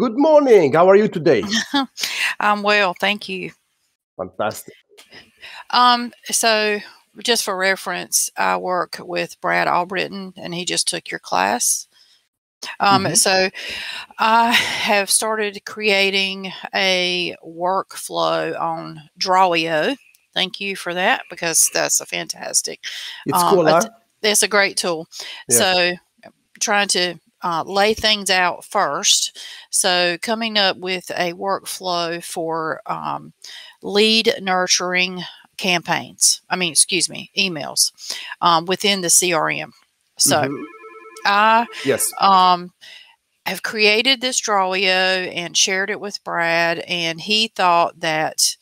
Good morning. How are you today? I'm well, thank you. Fantastic. So just for reference, I work with Brad Albritton, and he just took your class. So I have started creating a workflow on Draw.io. Thank you for that, because that's a fantastic. It's cool, huh? It's a great tool. Yeah. So trying to lay things out first. So coming up with a workflow for lead nurturing campaigns. I mean, excuse me, emails within the CRM. So I have created this Draw.io and shared it with Brad, and he thought that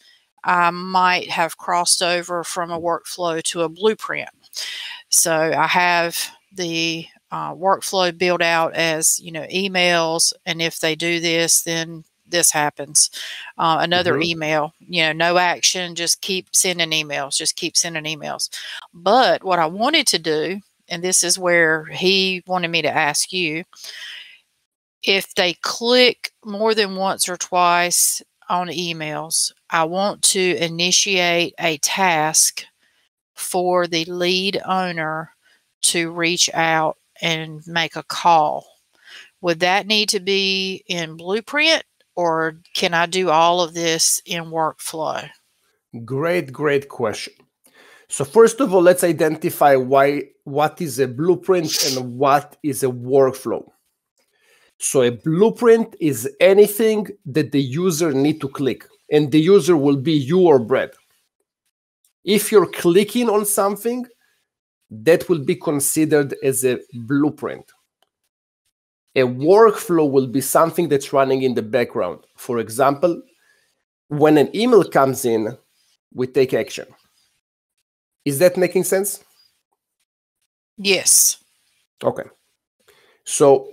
I might have crossed over from a workflow to a blueprint. So I have the workflow built out as, you know, emails, and if they do this, then this happens. Another email, you know, no action, just keep sending emails, just keep sending emails. But what I wanted to do, and this is where he wanted me to ask you, if they click more than once or twice on emails, I want to initiate a task for the lead owner to reach out and make a call. Would that need to be in Blueprint, or can I do all of this in workflow? Great, great question. So first of all, let's identify what is a blueprint and what is a workflow. So a blueprint is anything that the user needs to click, and the user will be you or Brad. If you're clicking on something, that will be considered as a blueprint. A workflow will be something that's running in the background. For example, when an email comes in, we take action. Is that making sense? Yes. Okay. So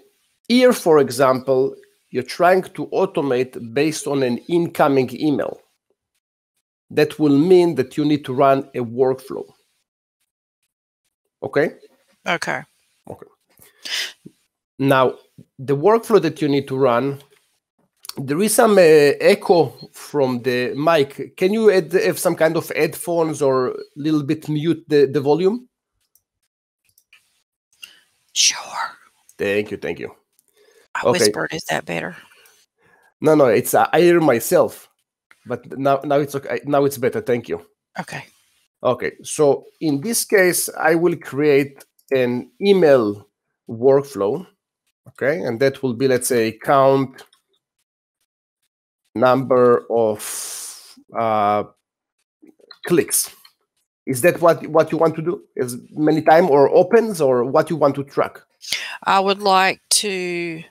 here, for example, you're trying to automate based on an incoming email. That will mean that you need to run a workflow. Okay? Okay. Okay. Now, the workflow that you need to run, there is some echo from the mic. Can you have some kind of headphones or a little bit mute the volume? Sure. Thank you. Thank you. I whispered, is that better? No, no, it's I hear myself, but now it's okay. Now it's better. Thank you. Okay. Okay, so in this case, I will create an email workflow, okay? And that will be, let's say, count number of clicks. Is that what you want to do? As many times or opens, or what you want to track? I would like to...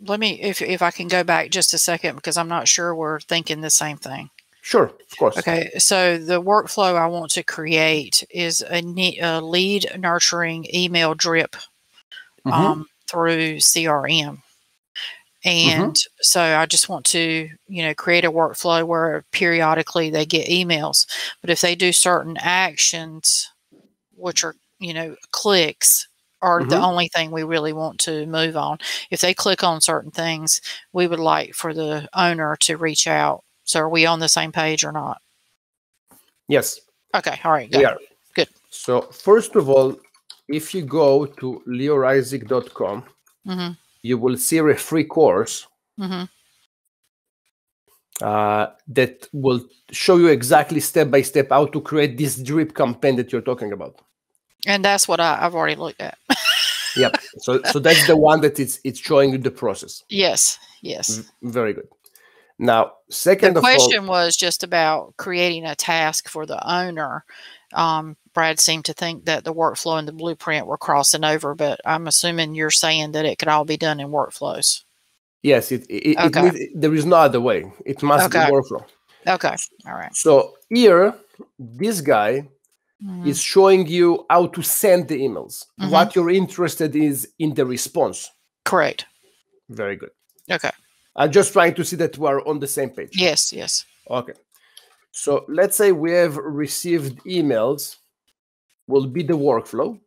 Let me, if I can go back just a second, because I'm not sure we're thinking the same thing. Sure, of course. Okay, so the workflow I want to create is a lead nurturing email drip through CRM. And so I just want to, you know, create a workflow where periodically they get emails. But if they do certain actions, which are, you know, clicks, are the only thing we really want to move on. If they click on certain things, we would like for the owner to reach out. So are we on the same page or not? Yes. Okay. All right. Go. We are. Good. So first of all, if you go to LeoIsaac.com, you will see a free course that will show you exactly step by step how to create this drip campaign that you're talking about. And that's what I've already looked at. Yep. So that's the one that it's showing you the process. Yes. Yes. Very good. Now, second of all, the question was just about creating a task for the owner. Brad seemed to think that the workflow and the blueprint were crossing over, but I'm assuming you're saying that it could all be done in workflows. Yes, there is no other way. It must be workflow. Okay, all right. So here, this guy is showing you how to send the emails. What you're interested is in the response. Correct. Very good. Okay. I'm just trying to see that we are on the same page. Yes, yes. Okay. So let's say we have received emails, will be the workflow.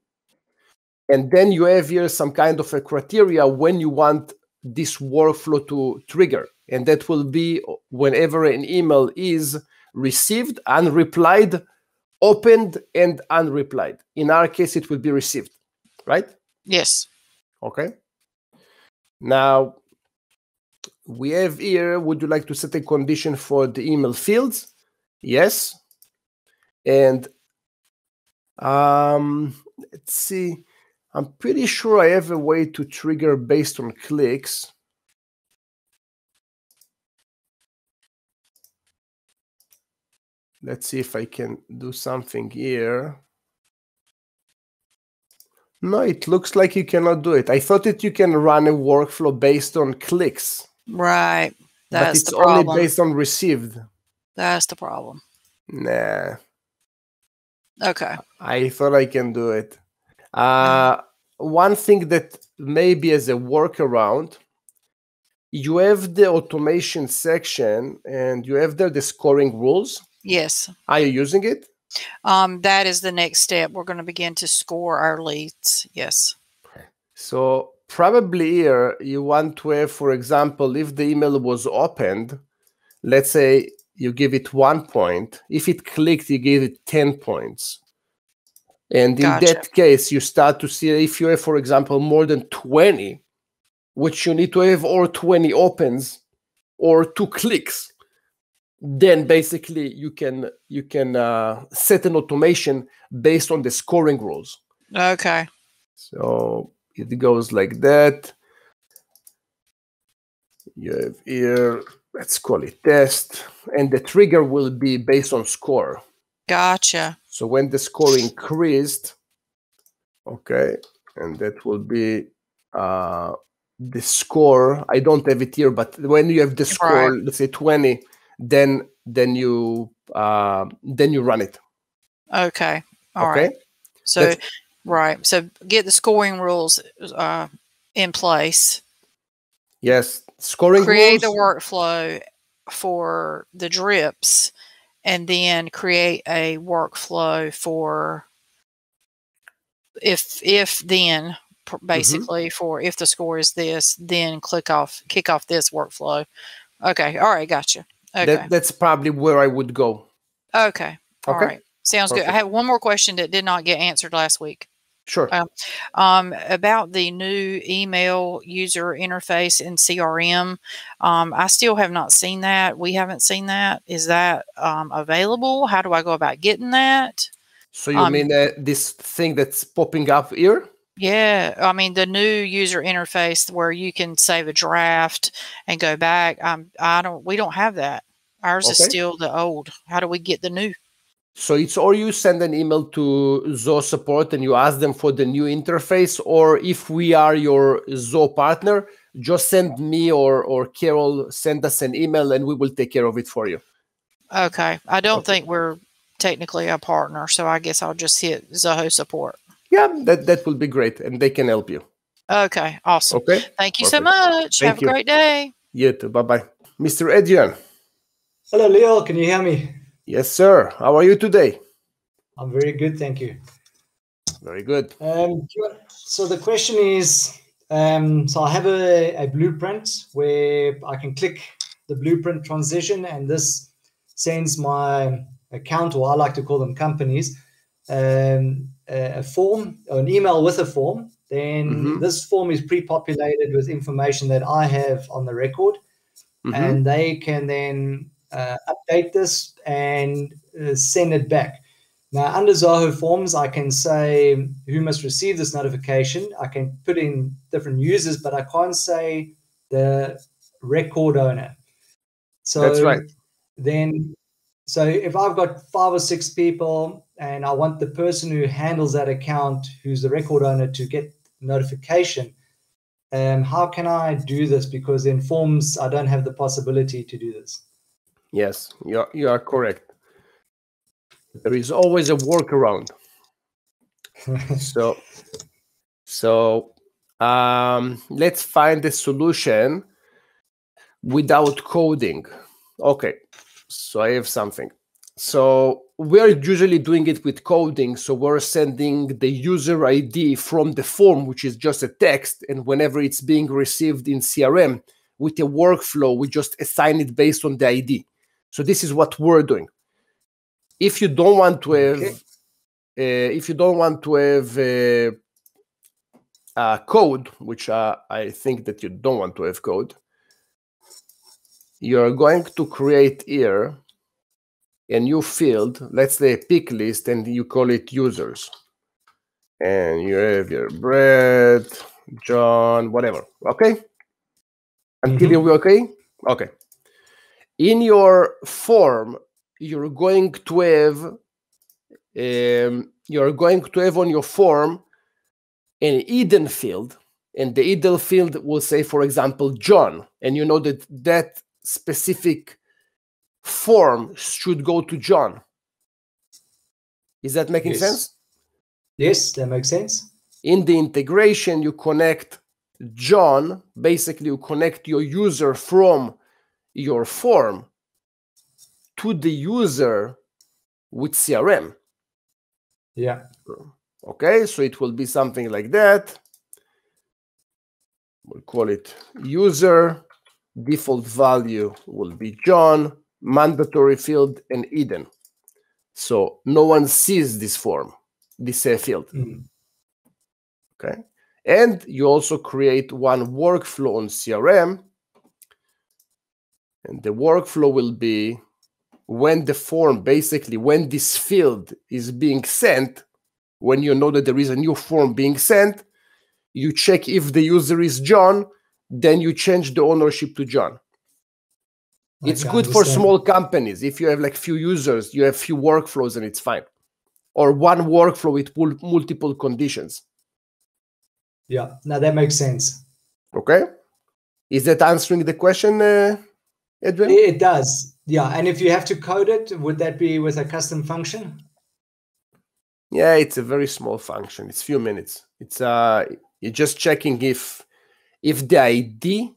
And then you have here some kind of a criteria when you want this workflow to trigger. And that will be whenever an email is received, unreplied, opened, and unreplied. In our case, it will be received, right? Yes. Okay. Now, we have here, would you like to set a condition for the email fields? Yes. And let's see. I'm pretty sure I have a way to trigger based on clicks. Let's see if I can do something here. No, it looks like you cannot do it. I thought that you can run a workflow based on clicks. Right. That's the problem. But it's only based on received. That's the problem. Nah. Okay. I thought I can do it. One thing that maybe as a workaround, you have the automation section and you have there the scoring rules. Yes. Are you using it? That is the next step. We're going to begin to score our leads. Yes. Okay. So probably here you want to have, for example, if the email was opened, let's say you give it 1 point. If it clicked, you give it 10 points. And in that case, you start to see if you have, for example, more than 20, which you need to have, or 20 opens or 2 clicks. Then basically you can set an automation based on the scoring rules. Okay. So it goes like that. You have here, let's call it test, and the trigger will be based on score. Gotcha. So when the score increased, okay, and that will be the score. I don't have it here, but when you have the score, right, let's say 20, then you run it. Okay. All right. So so get the scoring rules in place. Yes, scoring. Create the workflow for the drips. And then create a workflow for if then basically for if the score is this, then kick off this workflow. Okay. All right. Gotcha. Okay. That's probably where I would go. Okay. All right. Sounds perfect. Good. I have one more question that did not get answered last week. Sure. About the new email user interface in CRM, I still have not seen that. We haven't seen that. Is that available? How do I go about getting that? So you mean this thing that's popping up here? Yeah. I mean, the new user interface where you can save a draft and go back. We don't have that. Ours is still the old. How do we get the new? So it's, or you send an email to Zoho support and you ask them for the new interface, or if we are your Zoho partner, just send me or Carol, send us an email and we will take care of it for you. Okay. I don't think we're technically a partner, so I guess I'll just hit Zoho support. Yeah, that will be great, and they can help you. Okay. Awesome. Okay. Thank you so much. Have a great day. You too. Bye-bye. Mr. Adrian. Hello, Leo. Can you hear me? Yes, sir. How are you today? I'm very good, thank you. Very good. So the question is, so I have a blueprint where I can click the blueprint transition, and this sends my account, or I like to call them companies, a form, or an email with a form. Then this form is pre-populated with information that I have on the record, and they can then update this and send it back. Now, under Zoho Forms, I can say who must receive this notification. I can put in different users, but I can't say the record owner. So that's right. Then, so if I've got 5 or 6 people and I want the person who handles that account, who's the record owner, to get notification, how can I do this? Because in Forms, I don't have the possibility to do this. Yes, you are correct. There is always a workaround. So let's find a solution without coding. Okay, so I have something. So we're usually doing it with coding. So we're sending the user ID from the form, which is just a text. And whenever it's being received in CRM with a workflow, we just assign it based on the ID. So this is what we're doing. If you don't want to have, code, which I think that you don't want to have code, you're going to create here a new field, let's say a pick list, and you call it users. And you have your Brad, John, whatever. Okay? Until you're okay? Okay. In your form, you're going to have on your form an hidden field, and the hidden field will say, for example, John, and you know that that specific form should go to John. Is that making sense? Yes, that makes sense. In the integration, you connect John, basically you connect your user from your form to the user with CRM. Yeah. Okay, so it will be something like that. We'll call it user. Default value will be John. Mandatory field and hidden. So no one sees this form, this field. Okay. And you also create one workflow on CRM. And the workflow will be when the form, basically, when this field is being sent, when you know that there is a new form being sent, you check if the user is John, then you change the ownership to John. It's good for small companies. If you have like few users, you have few workflows and it's fine. Or one workflow with multiple conditions. Yeah, now that makes sense. Okay. Is that answering the question, Adrian? It does. Yeah, and if you have to code it, would that be with a custom function? Yeah, it's a very small function. It's a few minutes. It's you're just checking if the ID,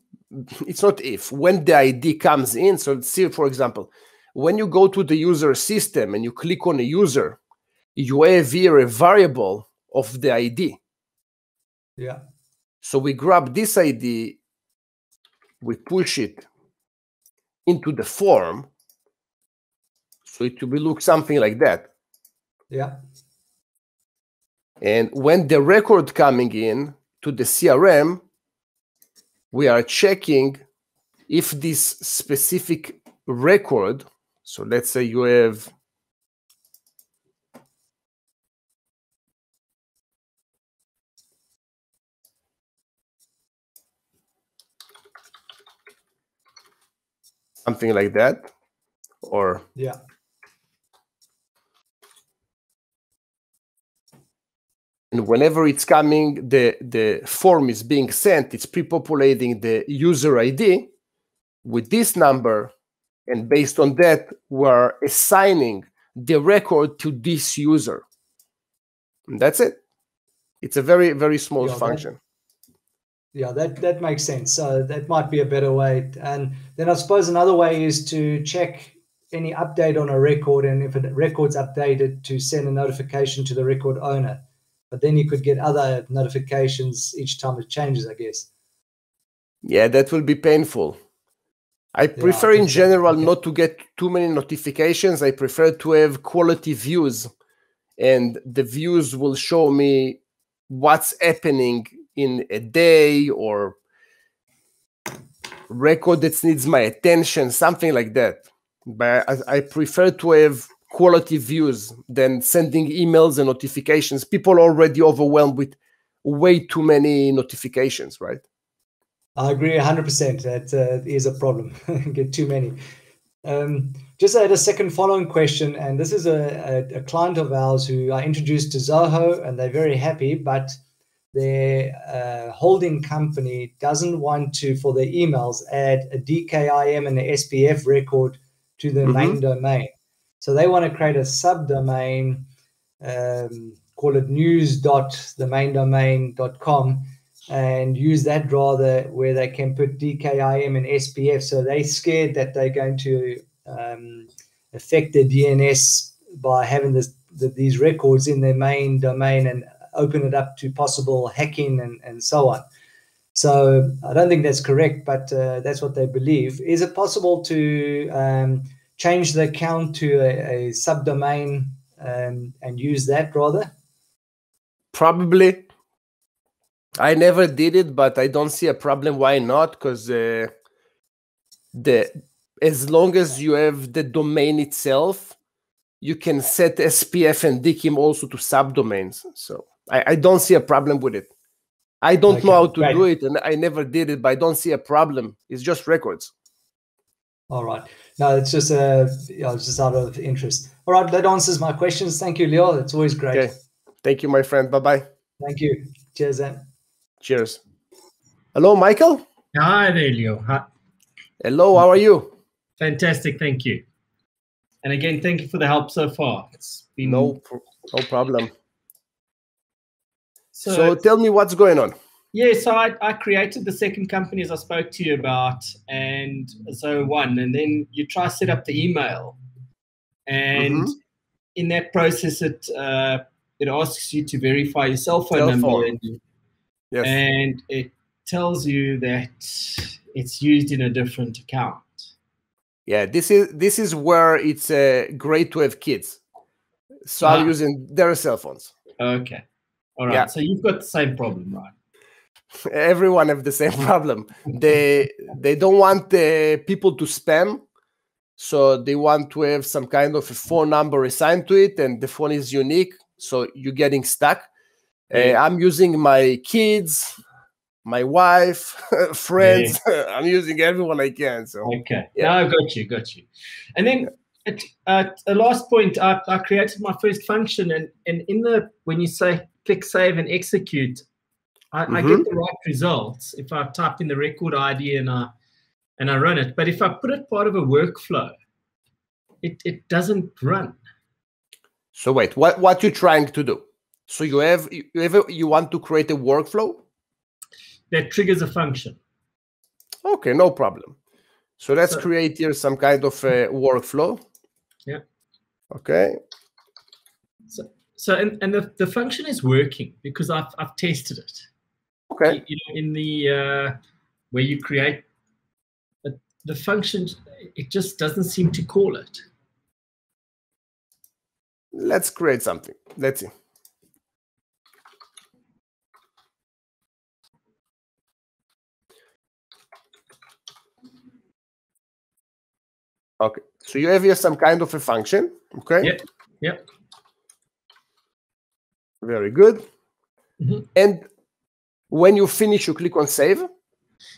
it's not if, when the ID comes in. So let's see, for example, when you go to the user system and you click on a user, you have here a variable of the ID. Yeah. So we grab this ID, we push it into the form. So it will look something like that. Yeah. And when the record coming in to the CRM, we are checking if this specific record, so let's say you have something like that, or yeah. And whenever it's coming, the form is being sent, it's pre-populating the user ID with this number. And based on that, we're assigning the record to this user. And that's it. It's a very, very small function. That makes sense. So that might be a better way. And then I suppose another way is to check any update on a record. And if a record's updated, to send a notification to the record owner. But then you could get other notifications each time it changes, I guess. Yeah, that will be painful. I prefer in general not to get too many notifications. I prefer to have quality views, and the views will show me what's happening in a day or record that needs my attention, something like that. But I prefer to have quality views than sending emails and notifications. People are already overwhelmed with way too many notifications, right? I agree 100%. That is a problem. Get too many. Just had a second following question, and this is a client of ours who are introduced to Zoho, and they're very happy, but their holding company doesn't want to, for their emails, add a DKIM and an SPF record to the main domain. So they want to create a subdomain, call it news.themaindomain.com, and use that rather, where they can put DKIM and SPF. So they're scared that they're going to affect their DNS by having these records in their main domain and open it up to possible hacking and so on. So I don't think that's correct, but that's what they believe. Is it possible to change the account to a subdomain and use that rather? Probably. I never did it, but I don't see a problem. Why not? Because as long as you have the domain itself, you can set SPF and DKIM also to subdomains. So I don't see a problem with it. I don't know how to do it, and I never did it, but I don't see a problem. It's just records. All right. No, it's just, just out of interest. All right, that answers my questions. Thank you, Lior. It's always great. Okay. Thank you, my friend. Bye-bye. Thank you. Cheers, then. Cheers. Hello, Michael. Hi there, Lior. Hi. Hello, how are you? Fantastic, thank you. And again, thank you for the help so far. It's been no problem. So tell me what's going on. Yeah, so I created the second company as I spoke to you about, and Zoho One, and then you try to set up the email. And in that process, it asks you to verify your cell phone number. Yes. And it tells you that it's used in a different account. Yeah, this is where it's great to have kids. So I'm using their cell phones. Okay. All right. Yeah. So you've got the same problem, right? Everyone have the same problem. They don't want people to spam. So they want to have some kind of a phone number assigned to it, and the phone is unique. So you're getting stuck. I'm using my kids, my wife, friends. Yeah. I'm using everyone I can. So okay, yeah, no, got you. And then at the last point, I created my first function, and in the when you say click save and execute, I get the right results if I type in the record ID and I run it. But if I put it part of a workflow, it doesn't run. So wait, what you're trying to do? So you want to create a workflow that triggers a function. Okay, no problem. So let's create here some kind of a workflow. Yeah. Okay. So and the function is working because I've tested it. Okay. You know, in the where you create the function, it just doesn't seem to call it. Let's create something. Let's see. Okay, so you have here some kind of a function, okay? Yep, yep. Very good. And when you finish, you click on save?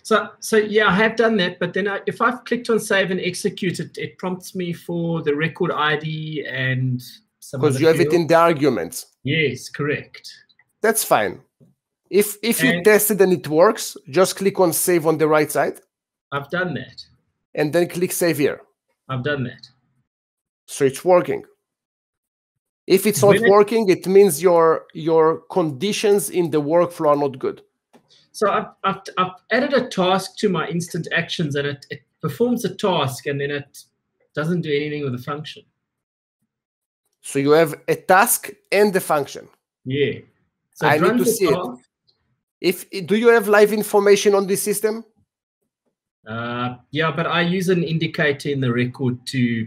So yeah, I have done that, but then if I've clicked on save and execute, it prompts me for the record ID and some other. Because you have it in the arguments. Yes, correct. That's fine. If you test it and it works, just click on save on the right side. I've done that. And then click save here. I've done that. So it's working. If it's not working, it means your conditions in the workflow are not good. So I've added a task to my instant actions, and it performs a task, and then it doesn't do anything with the function. So you have a task and the function. Yeah. So I need to see it. Do you have live information on this system? Yeah, but I use an indicator in the record to...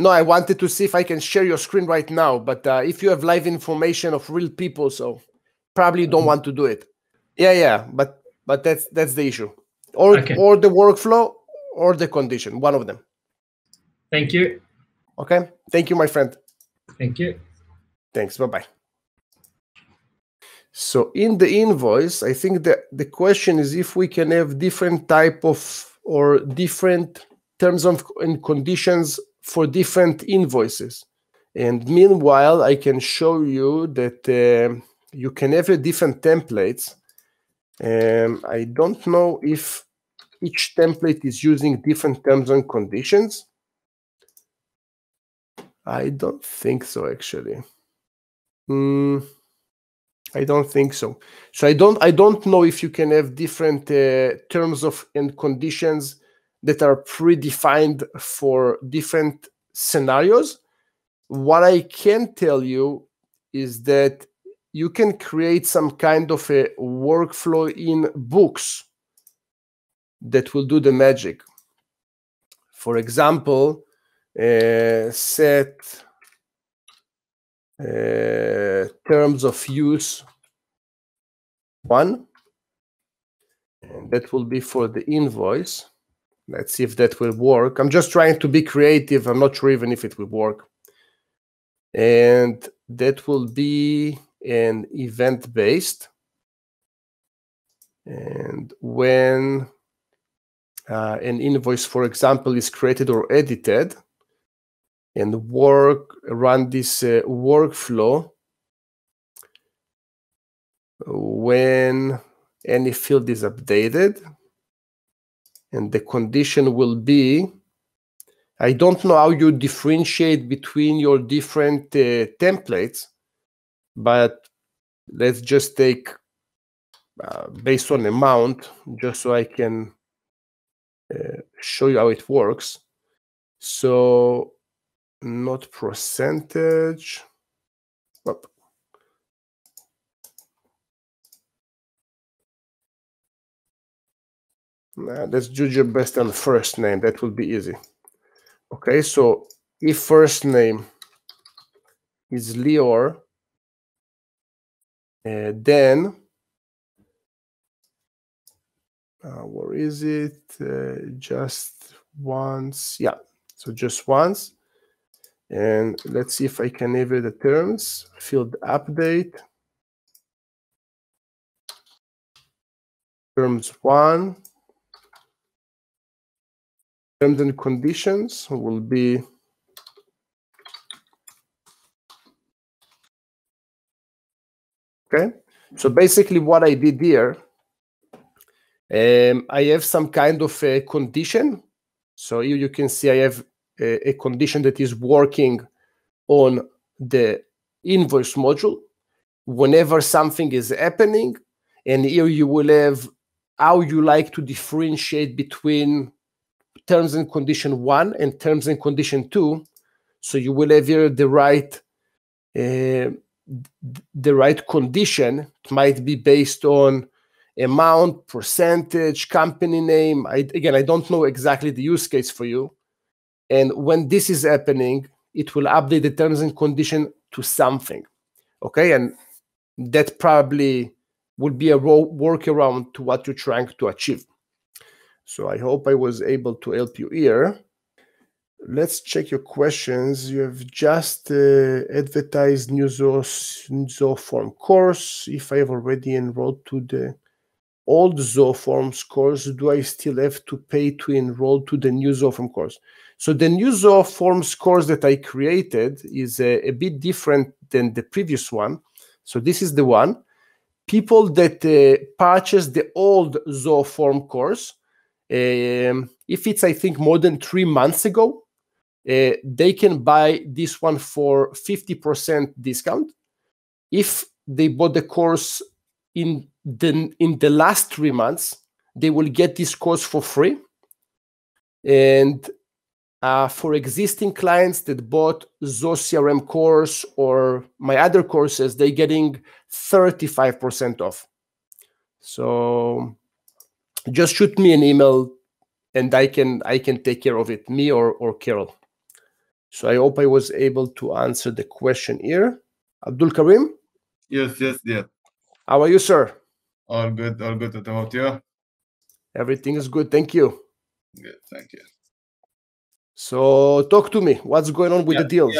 No, I wanted to see if I can share your screen right now, but if you have live information of real people, so probably you don't want to do it. Yeah, but that's the issue. Or the workflow or the condition, one of them. Thank you. Okay, thank you, my friend. Thank you. Thanks, bye-bye. So in the invoice, I think that the question is if we can have different type of or different terms and conditions for different invoices. And meanwhile, I can show you that you can have different templates. I don't know if each template is using different terms and conditions. I don't think so, actually. I don't think so. So I don't know if you can have different terms and conditions that are predefined for different scenarios. What I can tell you is that you can create some kind of a workflow in Books that will do the magic. For example, set terms of use 1, and that will be for the invoice. Let's see if that will work. I'm just trying to be creative. I'm not sure even if it will work. And that will be an event-based. And when an invoice, for example, is created or edited, and run this workflow, when any field is updated, and the condition will be, I don't know how you differentiate between your different templates, but let's just take based on amount, just so I can show you how it works. So not percentage. Oop. Let's do your best on first name. That will be easy. Okay, so if first name is Lior, then where is it? Just once. Yeah, so just once. And let's see if I can edit the terms. Field update. Terms 1. Terms and conditions will be okay. So basically, what I did here, I have some kind of a condition. So here you can see I have a condition that is working on the invoice module whenever something is happening, and here you will have how you like to differentiate between terms and condition 1 and terms and condition 2, so you will have here the right condition. It might be based on amount, percentage, company name. Again, I don't know exactly the use case for you. And when this is happening, it will update the terms and condition to something. Okay, and that probably would be a workaround to what you're trying to achieve. So I hope I was able to help you here. Let's check your questions. You have just advertised new Zoho Form course. If I have already enrolled to the old Zoho Forms course, do I still have to pay to enroll to the new Zoho Form course? So the new Zoho Forms course that I created is a bit different than the previous one. So this is the one. People that purchased the old Zoho Form course, if it's, I think, more than 3 months ago, they can buy this one for 50% discount. If they bought the course in the last 3 months, they will get this course for free. And for existing clients that bought Zoho CRM course or my other courses, they're getting 35% off. So just shoot me an email, and I can take care of it, me or Carol. So I hope I was able to answer the question here. Abdul Karim? Yes. How are you, sir? All good. What about you? Everything is good, thank you. Good, thank you. So talk to me. What's going on with the deals?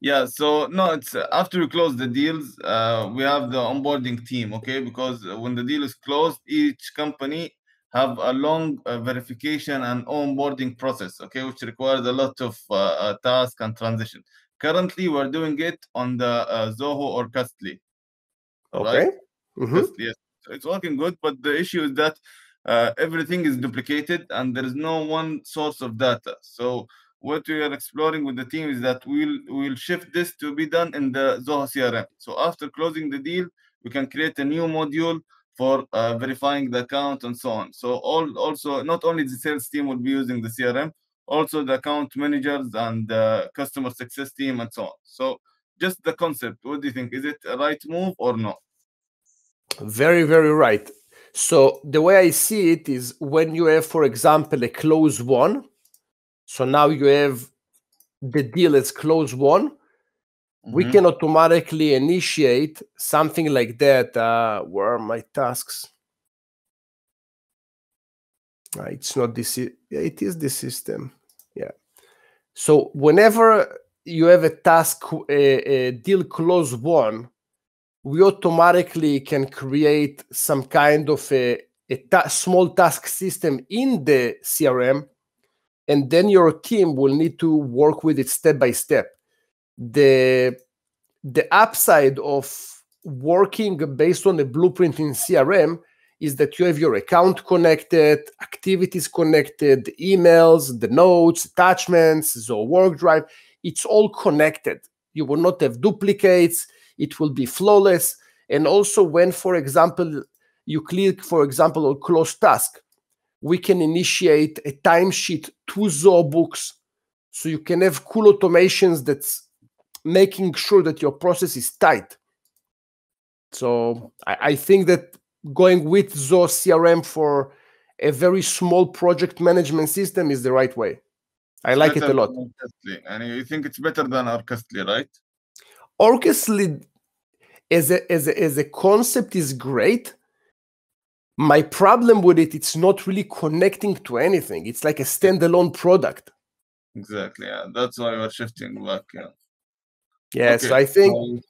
Yeah, so no, it's after we close the deals, we have the onboarding team, okay? Because when the deal is closed, each company have a long verification and onboarding process, okay, which requires a lot of tasks and transition. Currently, we're doing it on the Zoho Orchestly. Okay. Right? Mm-hmm. Yes, it's working good, but the issue is that everything is duplicated and there is no one source of data. So what we are exploring with the team is that we'll shift this to be done in the Zoho CRM. So after closing the deal, we can create a new module for verifying the account and so on. So also not only the sales team will be using the CRM, also the account managers and the customer success team and so on. So just the concept, what do you think? Is it a right move or not? Very, very right. So the way I see it is when you have, for example, a close one, so now you have the deal as close one, we can automatically initiate something like that. Where are my tasks? It's not this. It is the system. Yeah. So whenever you have a task, a deal close one, we automatically can create some kind of a small task system in the CRM, and then your team will need to work with it step by step. The upside of working based on the blueprint in CRM is that you have your account connected, activities connected, the emails, the notes, attachments, Zoho Work Drive. It's all connected. You will not have duplicates. It will be flawless. And also when, for example, you click, for example, on close task, we can initiate a timesheet to Zoho Books. So you can have cool automations that's making sure that your process is tight. So I think that going with Zoho CRM for a very small project management system is the right way. I like it a lot. And you think it's better than Orchestly, right? Orchestly as a concept is great. My problem with it, it's not really connecting to anything. It's like a standalone product. Exactly. Yeah. That's why we're shifting back. Yeah. Yes, okay. So I think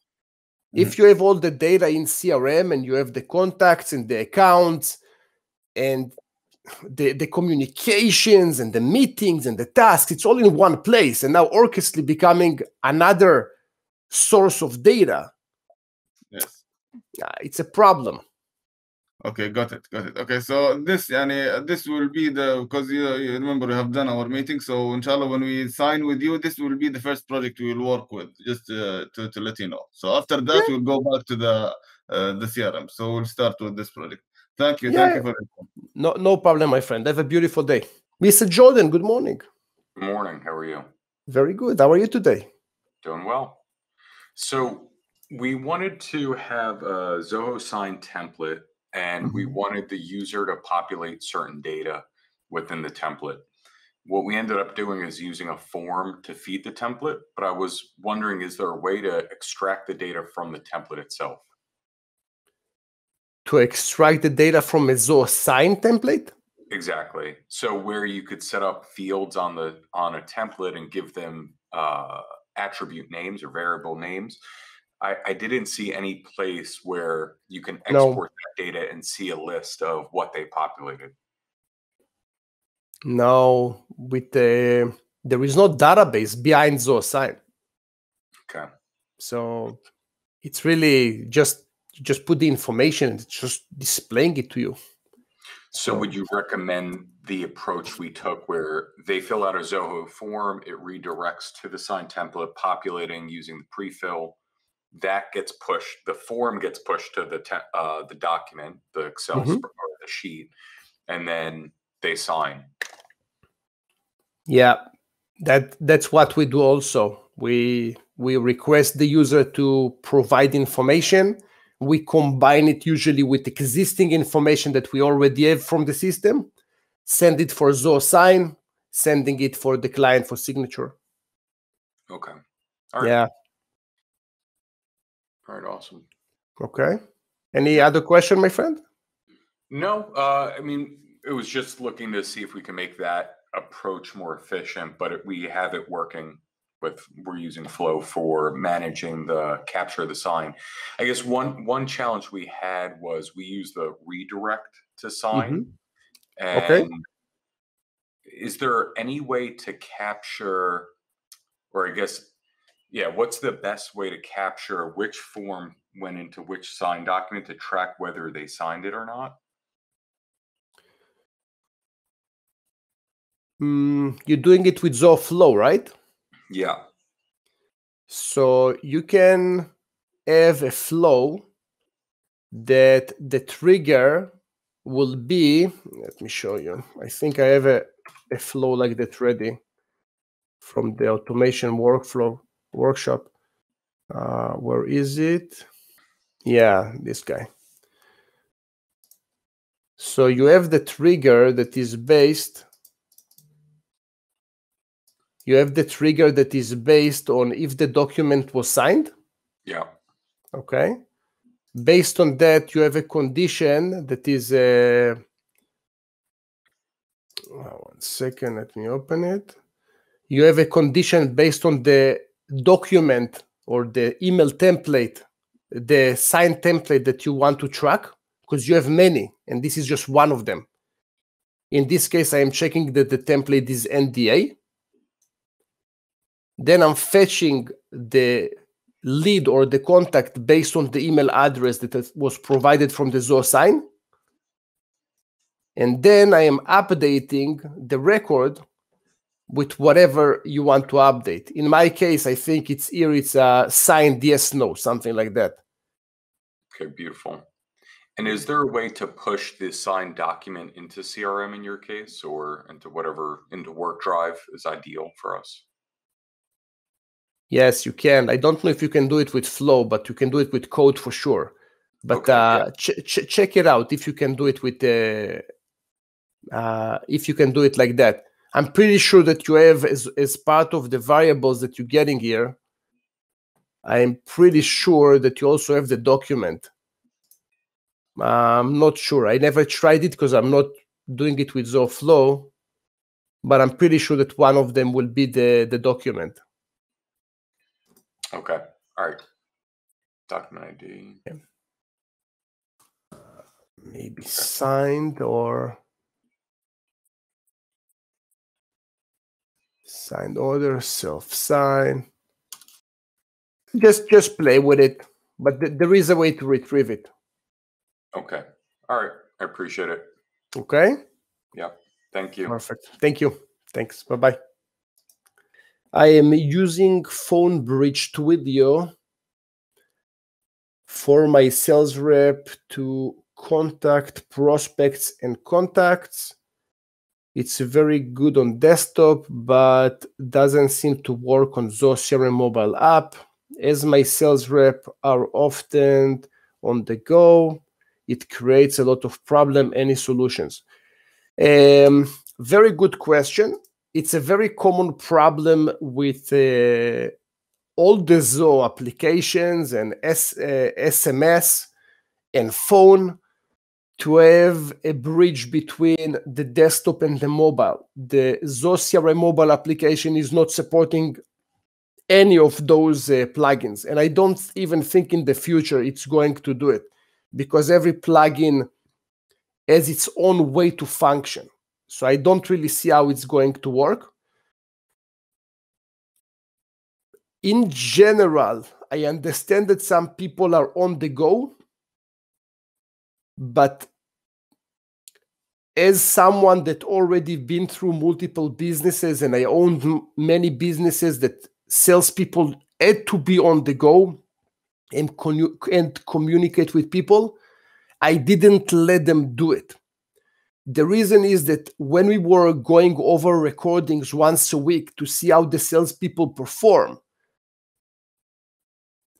if you have all the data in CRM and you have the contacts and the accounts and the communications and the meetings and the tasks, it's all in one place. And now Orchestly becoming another source of data. Yes. It's a problem. Okay, got it, got it. Okay, so this, this will be the, because you remember we have done our meeting, so inshallah when we sign with you, this will be the first project we will work with, just to let you know. So after that, we'll go back to the CRM. So we'll start with this project. Thank you, thank you for it. No problem, my friend. Have a beautiful day. Mr. Jordan, good morning. Good morning, how are you? Very good, how are you today? Doing well. So we wanted to have a Zoho Sign template and we wanted the user to populate certain data within the template. What we ended up doing is using a form to feed the template, but I was wondering, is there a way to extract the data from the template itself? To extract the data from a Zoho Sign template? Exactly. So where you could set up fields on the a template and give them attribute names or variable names. I didn't see any place where you can export that data and see a list of what they populated. No, with the there is no database behind Zoho Sign. Okay. So it's really just put the information and just displaying it to you. So would you recommend the approach we took where they fill out a Zoho form, it redirects to the Sign template, populating using the prefill? That gets pushed, the form gets pushed to the document, the Excel or the sheet, and then they sign. Yeah, that's what we do also. We request the user to provide information. We combine it usually with existing information that we already have from the system, send it for Zoho Sign, sending it for the client for signature. Okay. All right. Yeah. All right, awesome. Okay. Any other question, my friend? No, I mean, it was just looking to see if we can make that approach more efficient, but we have it working with, we're using Flow for managing the capture of the sign. I guess one challenge we had was we used the redirect to sign. And is there any way to capture, or I guess, what's the best way to capture which form went into which signed document to track whether they signed it or not? You're doing it with Zoho Flow, right? Yeah. So you can have a flow that the trigger will be, let me show you. I think I have a flow like that ready from the automation workflow workshop. Where is it? Yeah, this guy. So you have the trigger that is based. You have the trigger that is based on if the document was signed. Yeah. Okay. Based on that, you have a condition that is a... Oh, 1 second, let me open it. You have a condition based on the document or the email template, the sign template that you want to track, because you have many, and this is just one of them. In this case, I am checking that the template is NDA. Then I'm fetching the lead or the contact based on the email address that was provided from the Zoho Sign. And then I am updating the record with whatever you want to update. In my case, I think it's here, it's a signed yes, no, something like that. Okay, beautiful. And is there a way to push the signed document into CRM in your case, or into whatever, into WorkDrive is ideal for us? Yes, you can. I don't know if you can do it with Flow, but you can do it with code for sure. But okay, yeah. Check it out if you can do it with if you can do it like that. I'm pretty sure that you have as part of the variables that you're getting here. I'm pretty sure that you also have the document. I'm not sure. I never tried it because I'm not doing it with Zoho Flow, but I'm pretty sure that one of them will be the document. Okay. All right. Document ID. Yeah. Maybe signed or signed order, self-sign. Just play with it, but there is a way to retrieve it. Okay. All right. I appreciate it. Okay. Yeah. Thank you. Perfect. Thank you. Thanks. Bye-bye. I am using PhoneBridge Twilio for my sales rep to contact prospects and contacts. It's very good on desktop, but doesn't seem to work on Zoho CRM mobile app. As my sales rep are often on the go, it creates a lot of problem. Any solutions? Very good question. It's a very common problem with all the Zoho applications and SMS and phone, to have a bridge between the desktop and the mobile. The Zoho CRM mobile application is not supporting any of those plugins. And I don't even think in the future it's going to do it, because every plugin has its own way to function. So I don't really see how it's going to work. In general, I understand that some people are on the go, but as someone that already been through multiple businesses, and I owned many businesses that salespeople had to be on the go and communicate with people, I didn't let them do it. The reason is that when we were going over recordings once a week to see how the salespeople perform,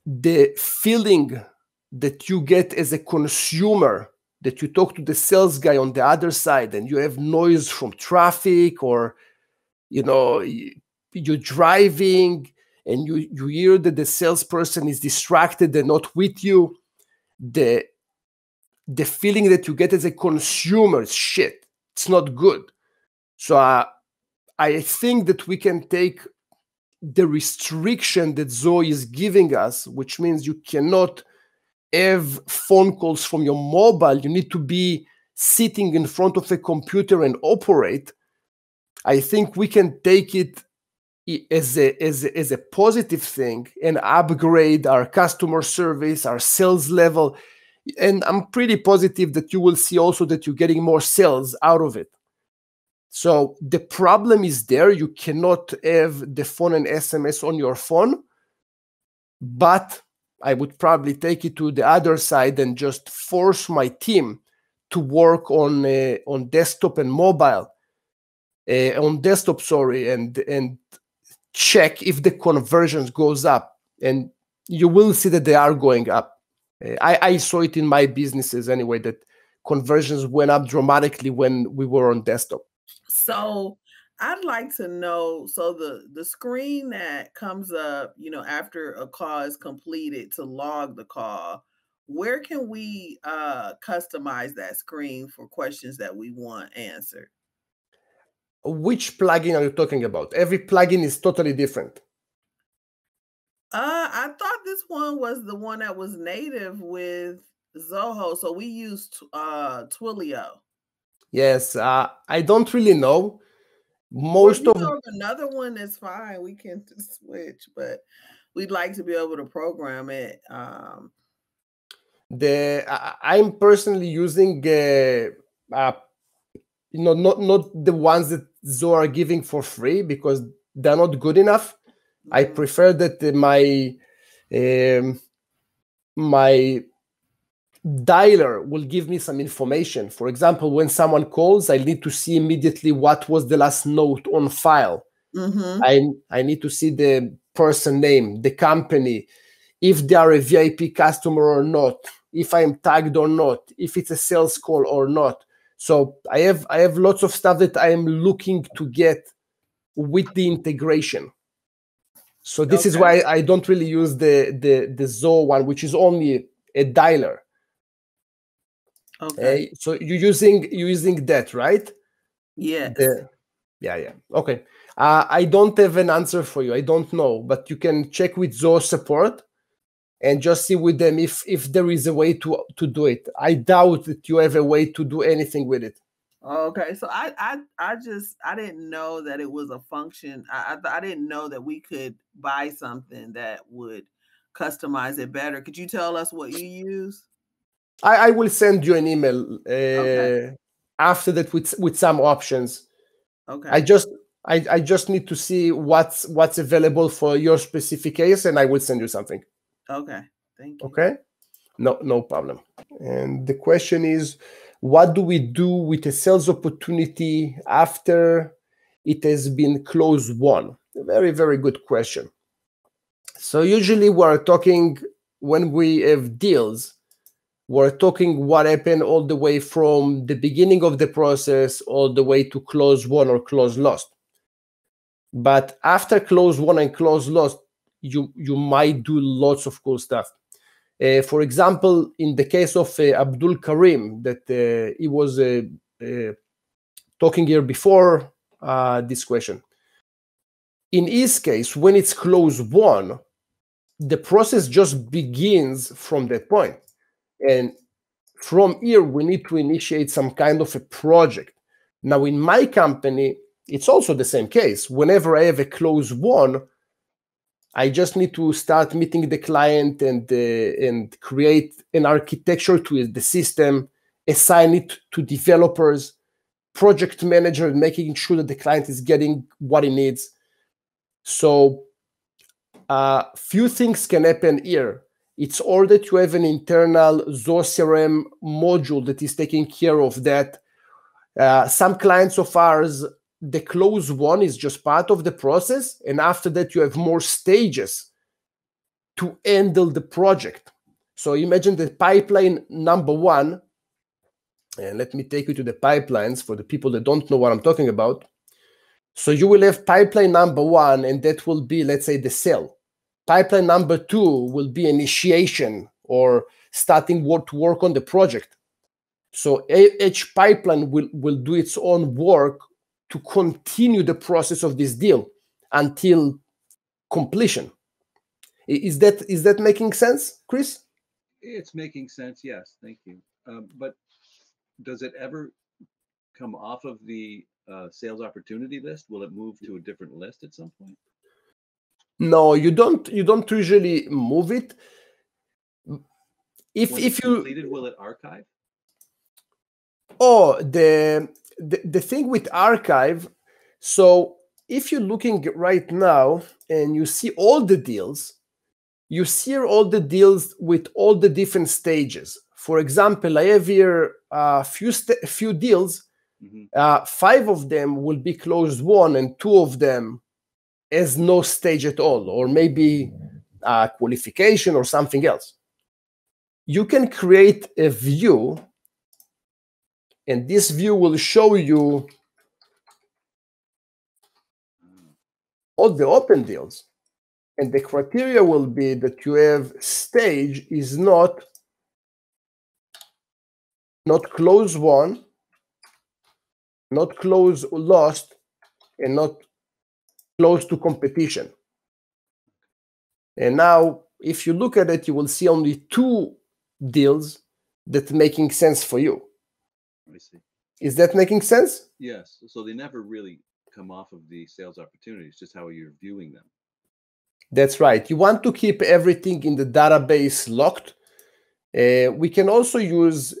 the feeling that you get as a consumer, that you talk to the sales guy on the other side and you have noise from traffic, or you know, you're driving and you hear that the salesperson is distracted and not with you, the feeling that you get as a consumer is shit. It's not good. So I think that we can take the restriction that Zoho is giving us, which means you cannot have phone calls from your mobile. You need to be sitting in front of a computer and operate. I think we can take it as a positive thing and upgrade our customer service, our sales level. And I'm pretty positive that you will see also that you're getting more sales out of it. So the problem is there. You cannot have the phone and SMS on your phone, but I would probably take it to the other side and just force my team to work on desktop and mobile, on desktop, sorry, and check if the conversions goes up. And you will see that they are going up. I saw it in my businesses anyway, that conversions went up dramatically when we were on desktop. So I'd like to know, so the screen that comes up, you know, after a call is completed to log the call, where can we customize that screen for questions that we want answered? Which plugin are you talking about? Every plugin is totally different. I thought this one was the one that was native with Zoho. So we used Twilio. Yes, I don't really know. Most of another one is fine. We can switch, but we'd like to be able to program it. I'm personally using, you know, not the ones that Zoho are giving for free because they're not good enough. Mm-hmm. I prefer that my dialer will give me some information. For example, when someone calls, I need to see immediately what was the last note on file. Mm-hmm. I need to see the person name, the company, if they are a VIP customer or not, if I'm tagged or not, if it's a sales call or not. So I have lots of stuff that I am looking to get with the integration. So this is why I don't really use the Zoho one, which is only a dialer. Okay. So you're using that, right? Yes. Yeah. Okay. I don't have an answer for you. I don't know, but you can check with Zoho support and just see with them if there is a way to do it. I doubt that you have a way to do anything with it. Okay. So I didn't know that it was a function. I didn't know that we could buy something that would customize it better. Could you tell us what you use? I will send you an email after that with some options. Okay. I just need to see what's available for your specific case, and I will send you something. Okay. Thank you. Okay. No problem. And the question is, what do we do with a sales opportunity after it has been closed won? A very, very good question. So usually we're talking, when we have deals, we're talking what happened all the way from the beginning of the process all the way to close won or close lost. But after close won and close lost, you might do lots of cool stuff. For example, in the case of Abdul Karim, that he was talking here before this question. In his case, when it's close won, the process just begins from that point. And from here, we need to initiate some kind of a project. Now, in my company, it's also the same case. Whenever I have a close one, I just need to start meeting the client and create an architecture to the system, assign it to developers, project manager, and making sure that the client is getting what he needs. So few things can happen here. It's all that you have an internal Zoho CRM module that is taking care of that. Some clients of ours, the close one is just part of the process. And after that, you have more stages to handle the project. So imagine the pipeline number one. And let me take you to the pipelines for the people that don't know what I'm talking about. So you will have pipeline number one, and that will be, let's say, the sale. Pipeline number two will be initiation or starting to work on the project. So each pipeline will do its own work to continue the process of this deal until completion. Is that making sense, Chris? It's making sense, yes. Thank you. But does it ever come off of the sales opportunity list? Will it move to a different list at some point? No, you don't usually move it. If you completed, will it archive? Oh, the thing with archive. So if you're looking right now and you see all the deals, you see here all the deals with all the different stages. For example, I have here a few deals. Mm-hmm. 5 of them will be closed one, and 2 of them has no stage at all, or maybe qualification or something else. You can create a view, and this view will show you all the open deals. And the criteria will be that you have stage is not close won, not close lost, and not close to competition. And now, if you look at it, you will see only 2 deals that making sense for you. I see. Is that making sense? Yes. So they never really come off of the sales opportunities, just how you're viewing them. That's right. You want to keep everything in the database locked. We can also use,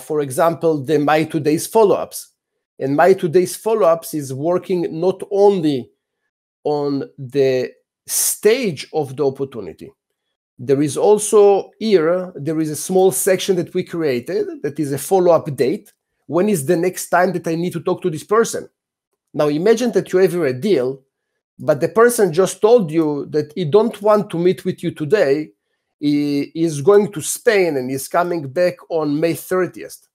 for example, the My Today's follow-ups. And My Today's follow-ups is working not only on the stage of the opportunity. There is also here, there is a small section that we created that is a follow-up date. When is the next time that I need to talk to this person? Now imagine that you have a deal, but the person just told you that he don't want to meet with you today. He is going to Spain and is coming back on May 30th.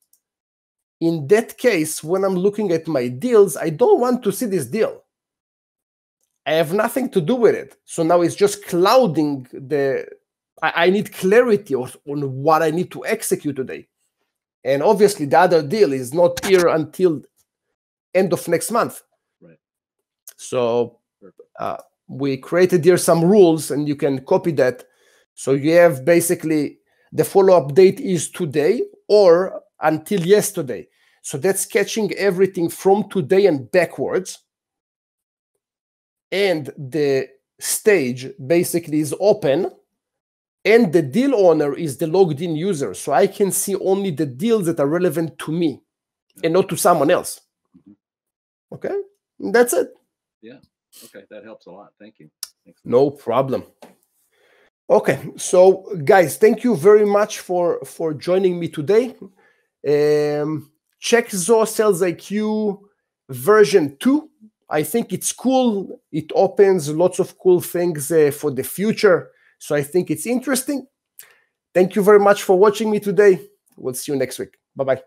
In that case, when I'm looking at my deals, I don't want to see this deal. I have nothing to do with it. So now it's just clouding the, I need clarity on what I need to execute today. And obviously the other deal is not here until end of next month. Right. So we created here some rules, and you can copy that. So you have basically the follow-up date is today or until yesterday. So that's catching everything from today and backwards. And the stage basically is open, and the deal owner is the logged in user. So I can see only the deals that are relevant to me and not to someone else. Okay, that's it. Yeah, okay, that helps a lot. Thank you. Thanks. No problem. Okay, so guys, thank you very much for joining me today. Check Zoho Sales IQ version 2. I think it's cool. It opens lots of cool things for the future. So I think it's interesting. Thank you very much for watching me today. We'll see you next week. Bye-bye.